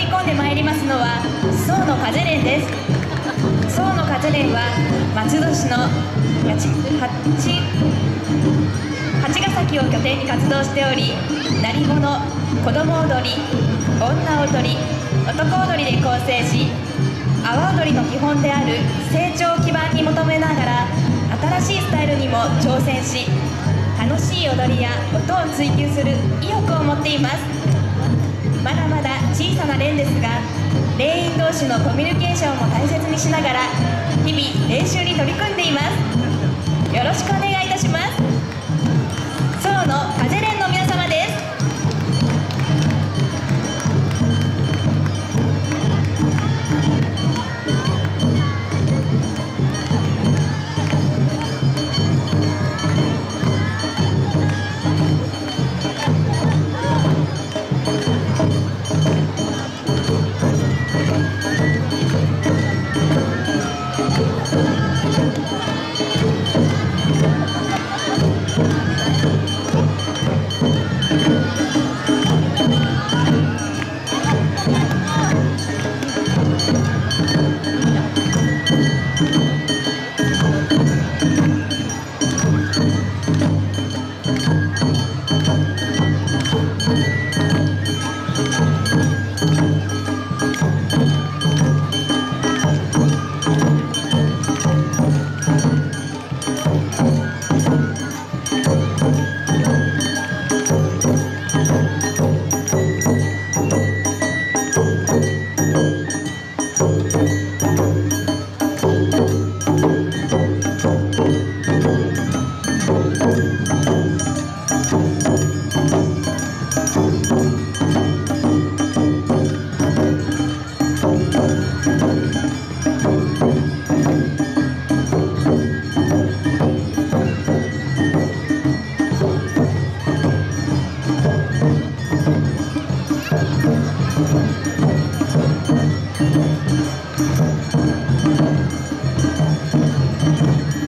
り込んでまいりますのは宋の風連です。宋の風連は松戸市の八ヶ崎を拠点に活動しており、鳴り物、子供踊り、女踊り、男踊りで構成し、阿波踊りの基本である成長を基盤に求めながら新しいスタイルにも挑戦し、楽しい踊りや音を追求する意欲を持っています。まだまだ小さな連ですが、連員同士のコミュニケーションも大切にしながら日々練習に取り組んでいます。よろしくお願いいたします。